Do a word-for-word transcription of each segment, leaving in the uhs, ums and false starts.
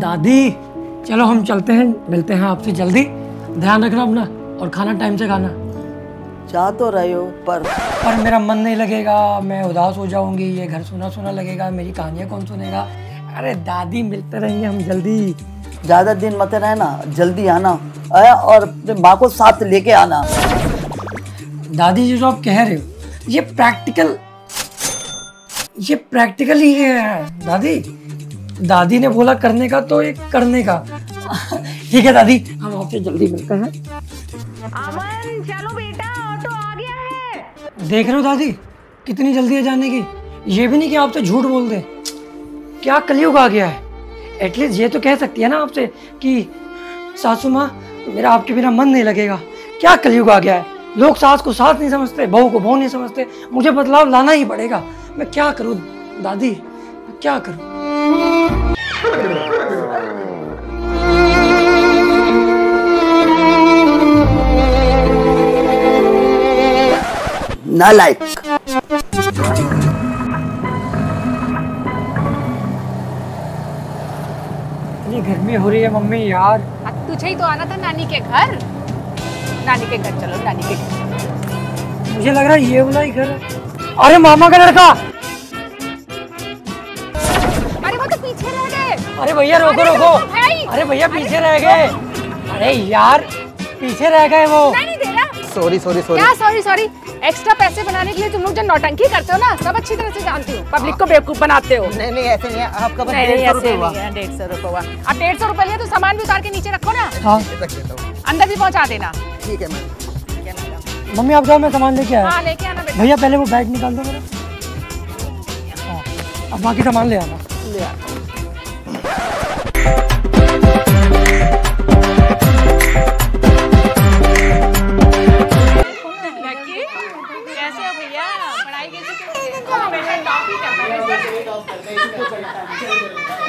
दादी चलो हम चलते हैं, मिलते हैं आपसे जल्दी। ध्यान रखना अपना और खाना टाइम से खाना। चाह तो रहे हो पर पर मेरा मन नहीं लगेगा, मैं उदास हो जाऊंगी, ये घर सुना सुना लगेगा, मेरी कहानियाँ कौन सुनेगा। अरे दादी मिलते रहेंगे हम जल्दी। ज़्यादा दिन मत रहना, जल्दी आना और अपने माँ को साथ लेके आना। दादी जी जो आप कह रहे हो ये प्रैक्टिकल ये प्रैक्टिकल ही है दादी। दादी ने बोला करने का तो एक करने का। ठीक है दादी, हम आपसे जल्दी मिलते हैं। अमन चलो बेटा, ऑटो आ गया है। देख रहे हो दादी कितनी जल्दी है जाने की, ये भी नहीं कि आपसे झूठ बोल दे। क्या कलयुग आ गया है। एटलीस्ट ये तो कह सकती है ना आपसे कि सासू माँ मेरा आपके बिना मन नहीं लगेगा। क्या कलयुग आ गया है, लोग सास को सास नहीं समझते, बहू को बहू नहीं समझते। मुझे बदलाव लाना ही पड़ेगा। मैं क्या करूँ दादी, मैं क्या करूँ। ना लाइक इतनी गर्मी हो रही है मम्मी यार। तुझे ही तो आना था नानी के घर। नानी के घर चलो, नानी के घर। मुझे लग रहा है ये वाला ही घर। अरे मामा का लड़का, अरे वो तो पीछे रह गए। अरे भैया रोको रोको, अरे भैया पीछे रह गए। अरे यार पीछे रह गए वो। सॉरी सॉरी सॉरी क्या सॉरी सॉरी। एक्स्ट्रा पैसे बनाने के लिए तुम लोग जो नौटंकी करते हो ना, सब अच्छी तरह से जानती हो। पब्लिक को बेवकूफ बनाते हो। नहीं नहीं ऐसे नहीं है। आपका डेढ़ सौ रुपए हुआ। आप डेढ़ सौ रुपए लिए तो सामान भी उतार के नीचे रखो ना। हाँ। अंदर भी पहुंचा देना। ठीक है मैम। मम्मी आप जाओ, मैं सामान लेके आया। लेके आना भैया, पहले वो बैग निकाल दो मेरा, अब बाकी सामान ले आना। ले आना।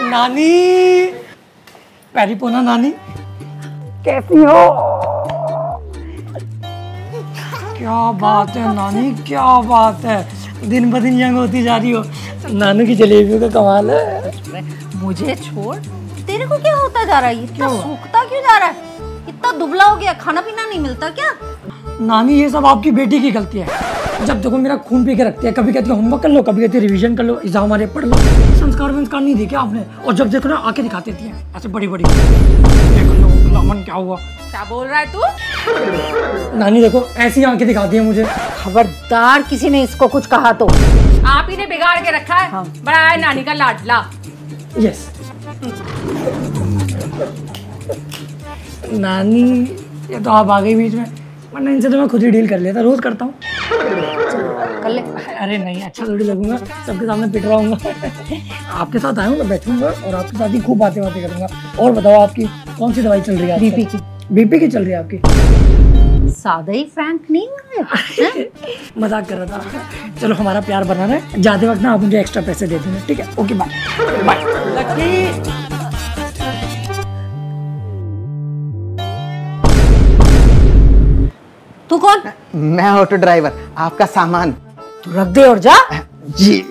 नानी पेरीपोना नानी कैसी हो? क्या बात है नानी, क्या बात है, दिन ब दिन यंग होती जा रही हो। नानू की जलेबियों का कमाल है। मुझे छोड़, तेरे को क्या होता जा रहा है? इतना सूखता क्यों जा रहा है? इतना दुबला हो गया, खाना पीना नहीं मिलता क्या? नानी ये सब आपकी बेटी की गलती है। जब देखो मेरा खून पी के रखती है, कभी कहती है होमवर्क कर लो, कभी कहती है रिवीजन कर लो, एग्जाम हमारे पढ़ लो। संस्कार वंस्कार नहीं देखे आपने। और जब देखो ना आके दिखाती थी ऐसे बड़ी बड़ी। देखो अमन क्या हुआ, क्या बोल रहा है तू? नानी देखो ऐसी आंखें दिखाती है मुझे। खबरदार किसी ने इसको कुछ कहा तो। आप ही ने बिगाड़ के रखा है। हाँ। बड़ा है नानी का लाडला। यस नानी ये तो आप आ गई बीच में, वरना इनसे तो मैं खुद ही डील कर लेता। रोज करता हूँ। कर ले। अरे नहीं, अच्छा थोड़ी लगूंगा, सबके सामने पिट रहा हूँ। आपके साथ आया हूँ मैं, बैठूंगा और आपके साथ ही खूब बातें बातें करूंगा। और बताओ आपकी कौन सी दवाई चल रही है? बीपी की। बीपी की चल रही है आपकी? सादा ही फ्रैंक नहीं मजाक कर रहा था। चलो हमारा प्यार बना रहा है, जाते वक्त ना आप मुझे एक्स्ट्रा पैसे दे देना। ठीक है ओके बाय बाय। तू कौन? मैं ऑटो ड्राइवर। आपका सामान तू रख दे और जा। जी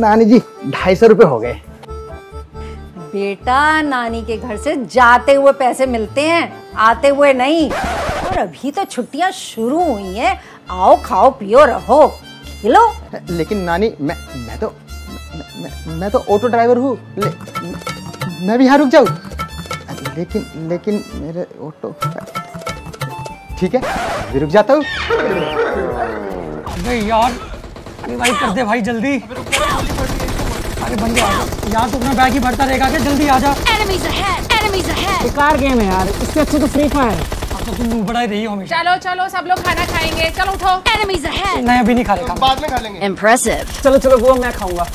नानी जी ढाई सौ रुपए हो गए। बेटा नानी के घर से जाते हुए पैसे मिलते हैं, आते हुए नहीं। और अभी तो छुट्टियां शुरू हुई हैं, आओ खाओ पियो रहो खेलो। लेकिन नानी मैं मैं तो मैं, मैं तो ऑटो ड्राइवर हूँ। ले, मैं भी यहाँ रुक जाऊँ? लेकिन लेकिन मेरे ऑटो। ठीक है भी रुक जाता हूँ। अबे यार रिवाइव कर दे भाई जल्दी। अरे बंदे यार तो अपना बैग ही भरता रहेगा कि जल्दी आ जा। बेकार गेम है यार, इससे अच्छे तो फ्री फायर। अब तो तुम बड़ा ही रही हो हमेशा। चलो चलो सब लोग खाना खाएंगे, चलो उठो। नहीं अभी नहीं खा रहे, बाद में खा लेंगे। इम्प्रेसिव। चलो चलो वो मैं खाऊंगा।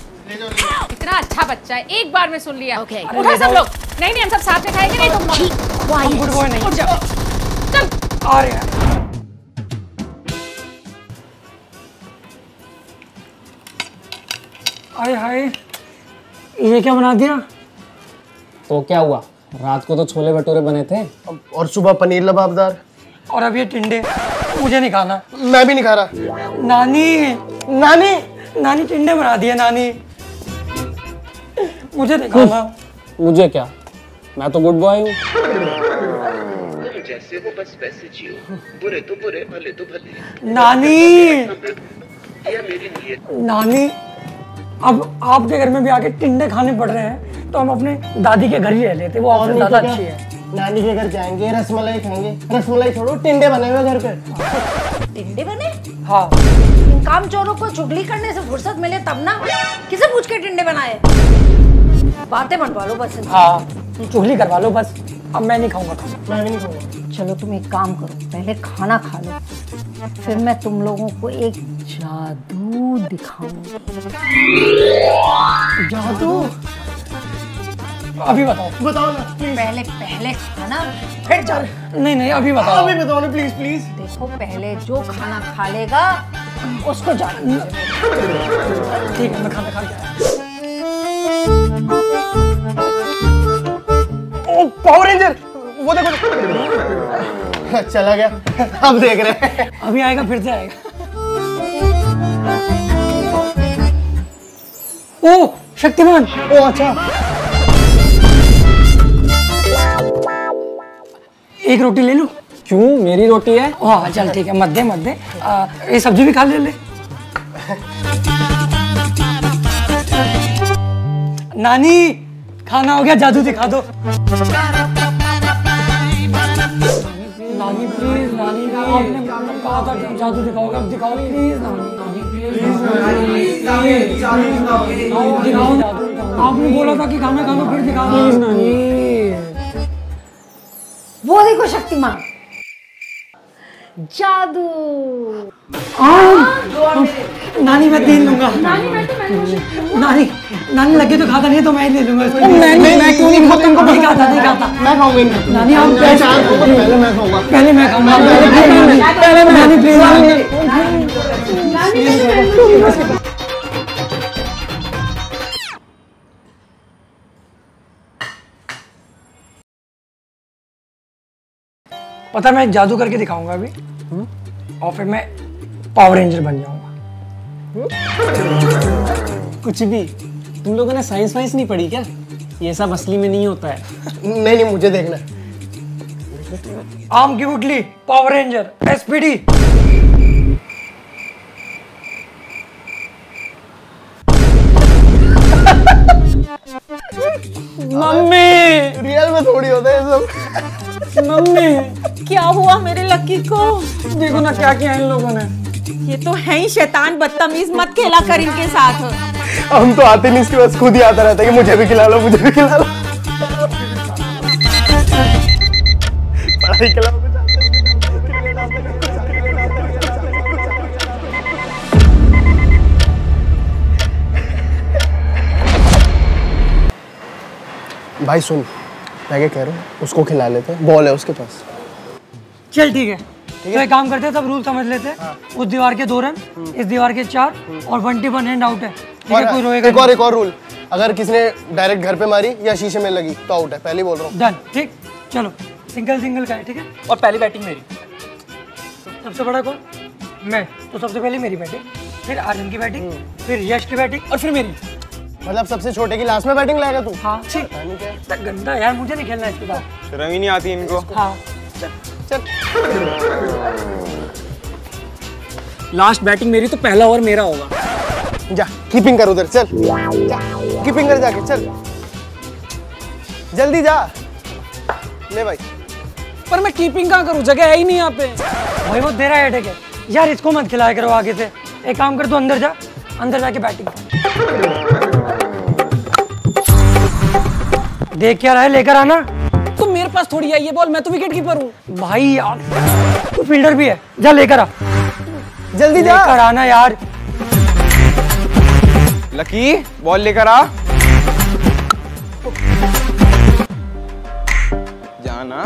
इतना अच्छा बच्चा है, एक बार में सुन लिया। उठो सब लोग। नहीं नहीं हम सब साथ में खाएंगे। नहीं तुम गुड बॉय नहीं। अरे हाय हाय ये क्या बना दिया? तो क्या हुआ, रात को तो छोले भटूरे बने थे और सुबह पनीर लबाबदार, और अब ये टिंडे। मुझे नहीं खाना। मैं भी नहीं खा रहा। नानी नानी नानी टिंडे बना दिए नानी, मुझे नहीं खाना। मुझे क्या, मैं तो गुड बॉय हूँ। जैसे हो बस वैसे जियो, बुरे तो बुरे भले तो भले। नानी या मेरी नीयत। नानी अब आपके घर में भी आके टिंडे खाने पड़ रहे हैं तो हम अपने दादी के घर ही रह लेते, वो और ज्यादा अच्छी है। नानी के घर जाएंगे रसमलाई खाएंगे, रसमलाई छोड़ो टिंडे बने हुए घर पे। टिंडे बने? हाँ। इन काम चोरों को चुगली करने से फुर्सत मिले तब ना, किसे पूछ के टिंडे बनाए? बातें बनवा लो बस। हाँ चुगली करवा लो बस। अब मैं नहीं खाऊंगा खाना, मैं भी नहीं खाऊंगा। चलो तुम एक काम करो, पहले खाना खा लो, फिर मैं तुम लोगों को एक जादू दिखाऊंगा। जादू? अभी बताओ बताओ ना पहले पहले खाना फिर चल। नहीं नहीं अभी बताओ, अभी बताओ ना प्लीज प्लीज। देखो पहले जो खाना खा लेगा उसको जादू। ठीक है मैं खाना खा गया। ओ पावर रेंजर वो देखो चला गया। अब देख रहे हैं अभी आएगा फिर से आएगा। ओ शक्तिमान। ओ अच्छा एक रोटी ले लूं? क्यों मेरी रोटी है। हाँ चल ठीक है मत दे मत दे, आ, ये सब्जी भी खा ले ले। नानी खाना हो गया, जादू दिखा दो। नानी प्लीज, नानी आपने कहा था जादू दिखाओगे, अब दिखाओ प्लीज नानी। आपने बोला था कि खाना खाना फिर दिखाओ प्लीज नानी। वो देखो शक्तिमान जादू। नानी मैं तीन लूंगा। नानी मैं तो मैं नानी नानी लगे तो खाता नहीं है तो मैं ले लूंगा। मैं मैं क्यों नहीं खाता, तुमको नहीं खाता नहीं खाता मैं खाऊंगी नानी। आप पहले मैं खाऊंगा, पहले मैं खाऊंगा पहले मैं नानी प्लीज नानी। पता मैं जादू करके दिखाऊंगा अभी और फिर मैं पावर रेंजर बन जाऊंगा। कुछ भी तुम लोगों ने साइंस वाइंस नहीं पढ़ी क्या? ये सब असली में नहीं होता है। नहीं नहीं मुझे देखना है। आम की गुठली, power ranger, SPD. Mummy real में थोड़ी होता है ये सब। मम्मी क्या हुआ मेरे लकी को? देखो ना क्या किया इन लोगों ने। ये तो है ही शैतान बदतमीज, मत खेला कर इनके साथ। हम तो आते नहीं इसके बस, खुद ही आता रहता है कि मुझे भी खिला लो मुझे भी खिला लो। पढ़ाई खिलाओ। भाई सुन मैं क्या कह रहा हूँ, उसको खिला लेते हैं, बॉल है उसके पास। चल ठीक है तो एक काम करते हैं, सब रूल समझ लेते हैं। हाँ। उस दीवार के दो रन, इस दीवार के चार और वन टी वन हैंड आउट है। ठीक है कोई रोएगा एक और एक और रूल, अगर किसी ने डायरेक्ट घर पे मारी या शीशे में लगी तो आउट है, पहले बोल रहा हूँ। डन ठीक। चलो सिंगल सिंगल का है ठीक है। और पहली बैटिंग मेरी। सबसे बड़ा कौन? मैं। तो सबसे पहले मेरी बैटिंग, फिर आर्यन की बैटिंग, फिर यश की बैटिंग और फिर मेरी। मतलब सबसे छोटे की लास्ट में बैटिंग लाएगा तू? हाँ ठीक। गंदा यार मुझे नहीं खेलना इसके साथ, शर्म ही नहीं आती इनको। हाँ लास्ट बैटिंग मेरी तो पहला ओवर मेरा होगा। जा कीपिंग कर उधर, चल कीपिंग कर जाके, चल जल्दी जा। ले भाई। पर मैं कीपिंग कहाँ करूँ, जगह है ही नहीं यहाँ पे। भाई वो दे रहा है हेडेक है यार, इसको मत खिलाया करो आगे से। एक काम कर तू अंदर जा, अंदर जाके बैटिंग कर। देख क्या रहा है, लेकर आना। तो मेरे पास थोड़ी आई है बॉल, मैं तो विकेट कीपर हूँ। भाई यार तू तो फील्डर भी है, जा लेकर आ जल्दी, जा लेकर आना यार। लकी बॉल लेकर आ जाना।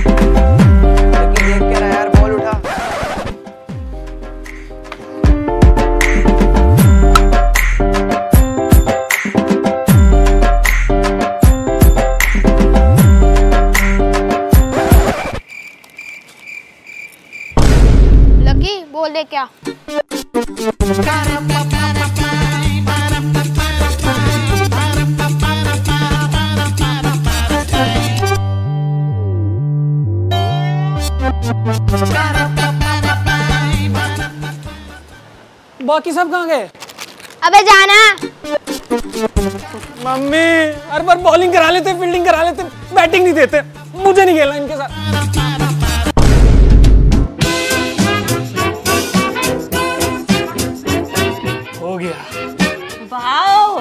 लकी लेकर आ यार, बॉल उठा। बोल दे क्या। बाकी सब कहाँ गए? अबे जाना मम्मी, हर बार बॉलिंग करा लेते, फील्डिंग करा लेते, बैटिंग नहीं देते। मुझे नहीं खेलना इनके साथ। हो गया। वाओ,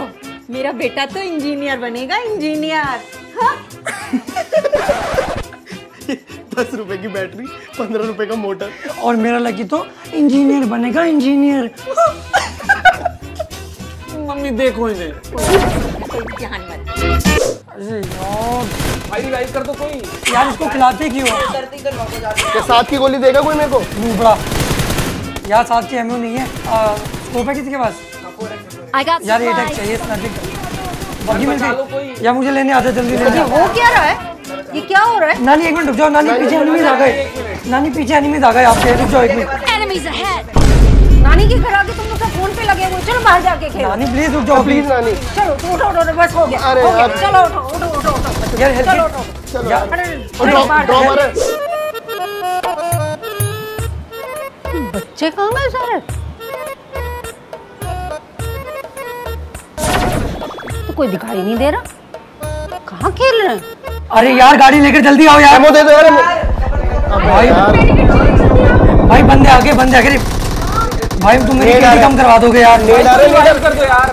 मेरा बेटा तो इंजीनियर बनेगा, इंजीनियर। हाँ? दस रुपए की बैटरी, पंद्रह रुपए का मोटर, और मेरा लकी तो इंजीनियर बनेगा, इंजीनियर। मम्मी देखो इन्हें, ध्यान मत। अरे यार, भाई रिवाइव कर दो कोई। यार इसको खिलाते क्यों? क्या साथ की गोली देगा कोई मेरे को? नूबड़ा। यार साथ की एमओ नहीं है। स्कोप है किसी के पास? यार ये टैक चाहिए, बाकी मिलती। यार मुझे लेने आता, जल्दी लेने। हो क्या रहा है? ये क्या हो रहा है? नानी एक मिनट रुक जाओ, नानी पीछे एनिमीज आ गए, नानी पीछे एनिमीज आ गए आपके। रुक जाओ एक मिनट। Enemies ahead. नानी के घर आके तुम लोग सब फोन पे लगे हुए। चलो बाहर जाके खेलो। नानी प्लीज रुक जाओ, प्लीज नानी। चलो उठो उठो, बस हो गया। अरे यार चलो उठो उठो उठो उठो यार, हेल्प करो। चलो यार ड्रॉ मारो। बच्चे कहां गए सारे? तो कोई दिखाई नहीं दे रहा, कहां खेल रहे हैं? अरे यार गाड़ी लेकर जल्दी आओ यार, दे दो यार। भाई भाई बंदे आगे, बंदे आगे भाई। तुम मेरी गाड़ी कम करवा दोगे यार। ले जा रहे हैं, कर दो यार।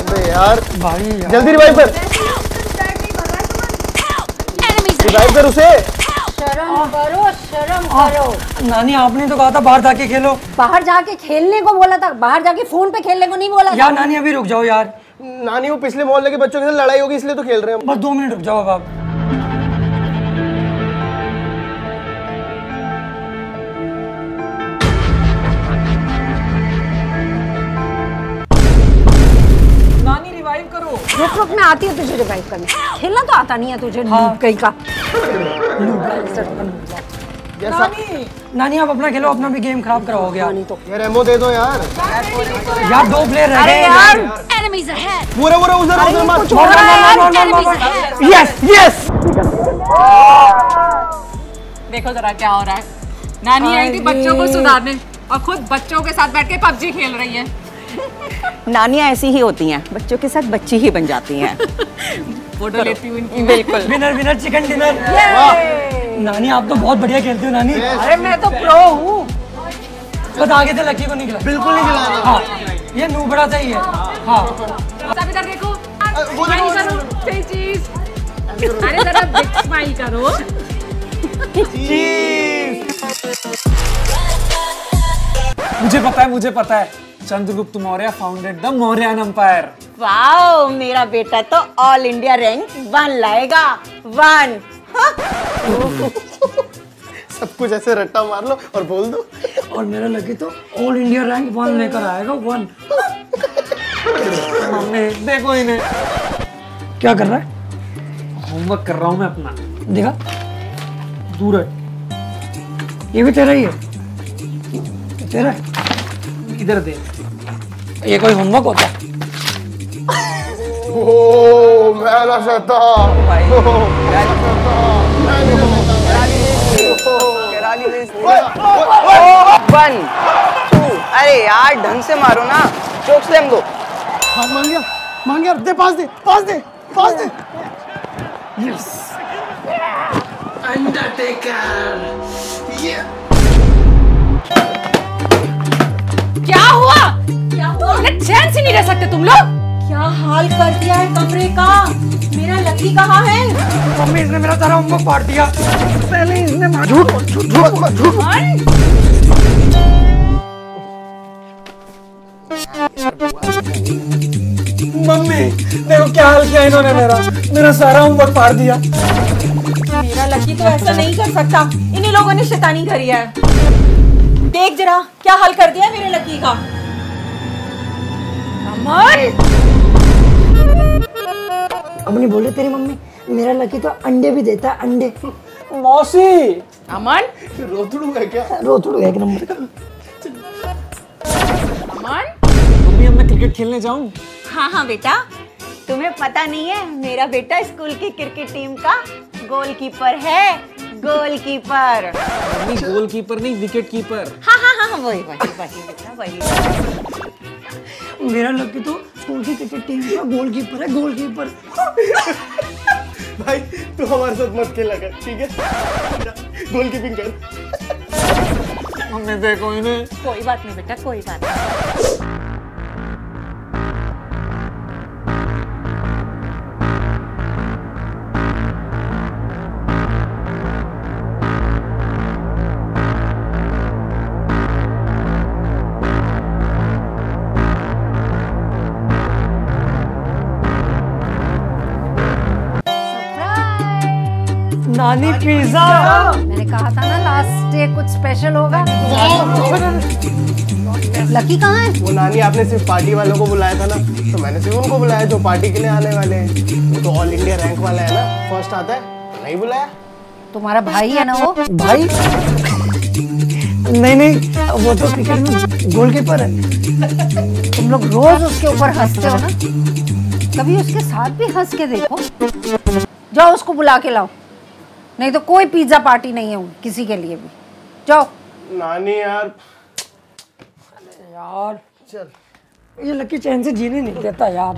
अबे यार भाई जल्दी रिवाइव कर, रिवाइव कर उसे। शर्म करो, शर्म करो। नानी आपने तो कहा था बाहर जाके खेलो। बाहर जाके खेलने को बोला था, बाहर जाके फोन पे खेलने को नहीं बोला। यार नानी अभी रुक जाओ यार। नानी वो पिछले मोहल्ले के बच्चों के साथ लड़ाई होगी इसलिए तो खेल रहे हैं। बस दो मिनट रुक जाओ अब आप। नानी रिवाइव करो। रुक रुक, मैं आती हूँ तुझे रिवाइव करने। खेलना तो आता नहीं है तुझे। हाँ। कहीं का नानी, नानी आप अपना खेलो, अपना भी गेम खराब कराओगे। नानी तो यार एमो दे दो यार। यार दो प्लेयर रह गए यार। Enemies ahead. पूरा पूरा उधर उधर मत। Yes yes. देखो जरा क्या हो रहा है। नानी आई थी बच्चों को सुधारने और खुद बच्चों के साथ बैठ के पबजी खेल रही है। नानियाँ ऐसी ही होती हैं, बच्चों के साथ बच्ची ही बन जाती हैं। फोटो लेती हूँ इनकी। बिल्कुल विनर विनर चिकन डिनर। नानी आप तो बहुत बढ़िया खेलते हो नानी। अरे मैं तो प्रो हूँ। बस आगे से लकी को नहीं खिलाना, बिल्कुल नहीं खिलाना। हाँ ये नूबड़ा सही है। हाँ सब इधर देखो, स्माइल करो। सही चीज। अरे जरा बिग स्माइल करो। मुझे पता है, मुझे पता है। Chandragupta Maurya founded the Mauryan empire. Wow, मेरा बेटा तो ऑल इंडिया रैंक वन लाएगा। वन। सब कुछ ऐसे रट्टा मार लो और बोल दो। और मेरा लकी तो ऑल इंडिया रैंक वन लेकर आएगा। वन। मम्मी देखो इन्हें क्या कर रहा है। होमवर्क कर रहा हूँ मैं अपना। देखा दूर है। ये भी तेरा ही है, तेरा है। इधर दे। ये कोई होमवर्क होता है? ओह मैं ना सकता वन टू। अरे यार ढंग से मारो ना, चौक से हम दो। हाँ मांग गया, मांग गया। दे पास, दे पास, दे पास, दे। Yes Undertaker. ये क्या हुआ? क्या हुआ? चैन से नहीं रह सकते तुम लोग। क्या हाल कर दिया है कमरे का। मेरा लकी कहाँ है? मम्मी इसने मेरा सारा होमवर्क फाड़ दिया। पहले इसने झूठ झूठ झूठ। मम्मी देखो क्या हाल किया इन्होंने मेरा, मेरा सारा होमवर्क फाड़ दिया। मेरा लकी तो ऐसा नहीं कर सकता, इन्हीं लोगों ने शैतानी करी है। देख जरा क्या हाल कर दिया मेरे लकी का। अमन अपनी बोले तेरी मम्मी, मेरा लकी तो अंडे भी देता है, अंडे। मौसी अमन रोतड़ू है क्या? रोतड़ू है एक नंबर का। अमन मम्मी अब मैं क्रिकेट खेलने जाऊं? हाँ हाँ बेटा, तुम्हें पता नहीं है मेरा बेटा स्कूल की क्रिकेट टीम का गोलकीपर है। गोलकीपर। मम्मी गोलकीपर नहीं विकेट कीपर। हाँ हाँ हाँ वही वही वही वही। मेरा लकी तो स्कूल की क्रिकेट टीम का गोलकीपर है। गोलकीपर भाई तू हमारे साथ मत खेला कर, ठीक है? गोलकीपिंग कर। हमने देखो इन्हें। कोई बात नहीं बेटा, कोई बात नहीं। नानी पिज़्ज़ा। मैंने कहा था ना लास्ट डे कुछ स्पेशल होगा। लकी कहाँ है? वो नानी आपने सिर्फ पार्टी वालों को बुलाया था ना, तो मैंने सिर्फ उनको बुलाया जो पार्टी के लिए आने वाले हैं। वो तो ऑल इंडिया रैंक वाला है ना, फर्स्ट आता है। नहीं बुलाया? तुम्हारा भाई है ना वो? भाई? नहीं नहीं, वो तो क्रिकेट में गोलकीपर है। तुम लोग रोज उसके ऊपर हंसते हो ना, कभी उसके साथ भी हंस के देखो। जाओ उसको बुला के लाओ, नहीं तो कोई पिज्जा पार्टी नहीं है किसी के लिए भी। जाओ नानी यार। अरे यार चल, ये लकी चैन से जीने नहीं देता यार।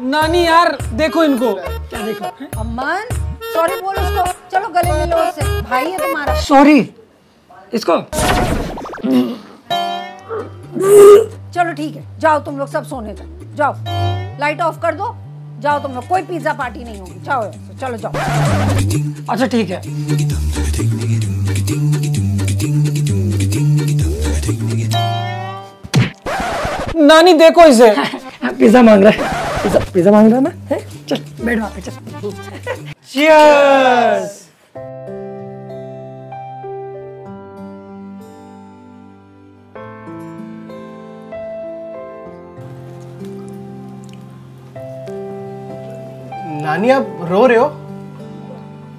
नानी यार देखो इनको। क्या देखो? अमन सॉरी बोलो उसको। चलो गले मिलो उससे, भाई है तुम्हारा। सॉरी इसको। चलो ठीक है, जाओ तुम लोग सब सोने जाओ। जाओ लाइट ऑफ कर दो, जाओ तुम लोग। कोई पिज्जा पार्टी नहीं होगी, जाओ चलो जाओ। अच्छा ठीक है। नानी देखो इसे। पिज्जा मांग रहा है, पिज्जा पिज्जा मांग रहा है ना। चल बैठ वहाँ पे, चल। Cheers! नानी आप रो रहे हो,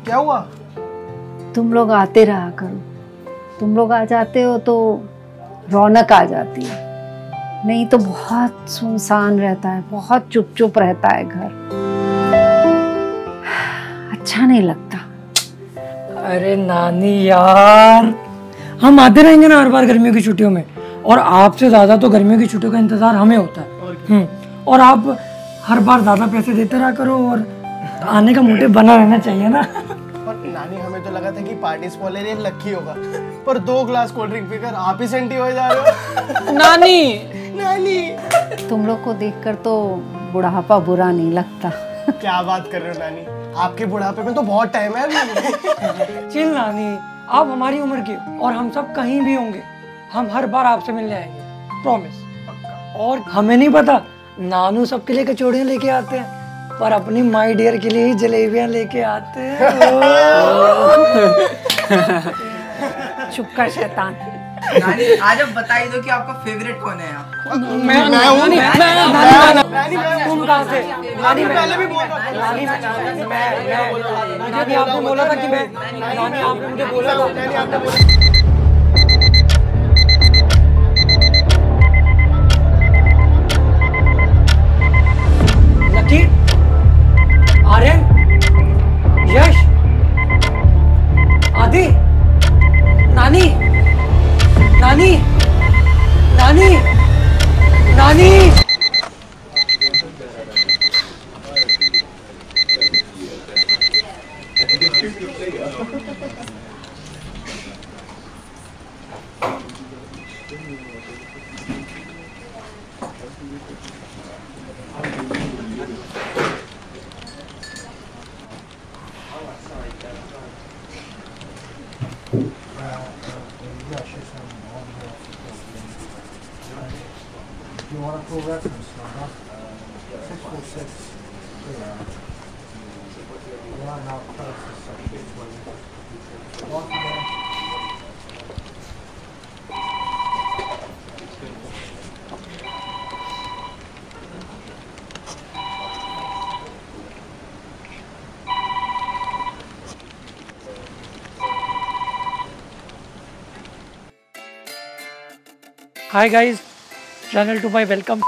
क्या हुआ? तुम लोग आते रहा करो, तुम लोग आ जाते हो तो रौनक आ जाती है, नहीं तो बहुत सुनसान रहता है, बहुत चुप चुप रहता है घर, अच्छा नहीं लगता। अरे नानी यार, हम आते रहेंगे ना हर बार गर्मियों की छुट्टियों में, और आपसे ज्यादा तो गर्मियों की छुट्टियों का इंतजार हमें होता है। हम्म, और आप हर बार ज्यादा पैसे देते रहा करो और आने का मोटिव बना रहना चाहिए ना। और नानी हमें तो लगा था कि पार्टी स्पॉइलर ये लकी होगा, पर दो ग्लास कोल्ड ड्रिंक पीकर आप ही सेंटी हो जा रहे हो। नानी नानी तुम लोग को देखकर तो बुढ़ापा बुरा नहीं लगता। क्या बात कर रहे हो नानी, आपके बुढ़ापे में तो बहुत टाइम है। चिल नानी, आप हमारी उम्र के और हम सब कहीं भी होंगे, हम हर बार आपसे मिलने आएंगे, प्रॉमिस। और हमें नहीं पता, नानू सबके लिए कचौड़ियाँ लेके आते हैं, पर अपनी माई डियर के लिए ही जलेबियाँ लेके आते हैं। चुप कर शैतान। नानी आज आप बता ही दो कि आपका फेवरेट कौन है यहाँ? मैं मैं तुम कहाँ से? नानी पहले भी बोला था। नानी मैं नानी आपने बोला था कि मैं नानी आपने मुझे बोला था। Hi guys, channel to my welcome.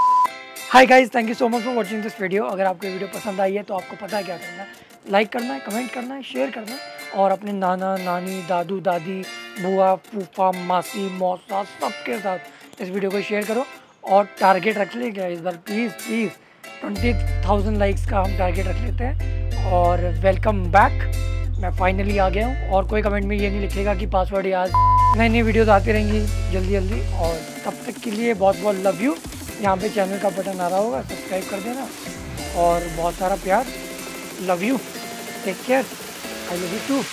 Hi guys, thank you so much for watching this video. अगर आपको वीडियो पसंद आई है तो आपको पता है क्या करना है, लाइक करना है, कमेंट करना है, शेयर करना है और अपने नाना नानी, दादू दादी, बुआ फूफा, मासी मौसा सबके साथ इस वीडियो को शेयर करो। और टारगेट रख ले क्या इस बार, please please twenty thousand likes का हम टारगेट रख लेते हैं। और वेलकम बैक, मैं फाइनली आ गया हूँ। और कोई कमेंट में ये नहीं लिखेगा कि पासवर्ड यार, नई नई वीडियोस आती रहेंगी जल्दी जल्दी। और तब तक के लिए बहुत बहुत लव यू। यहाँ पे चैनल का बटन आ रहा होगा, सब्सक्राइब कर देना और बहुत सारा प्यार। Love you, take care, I love you to.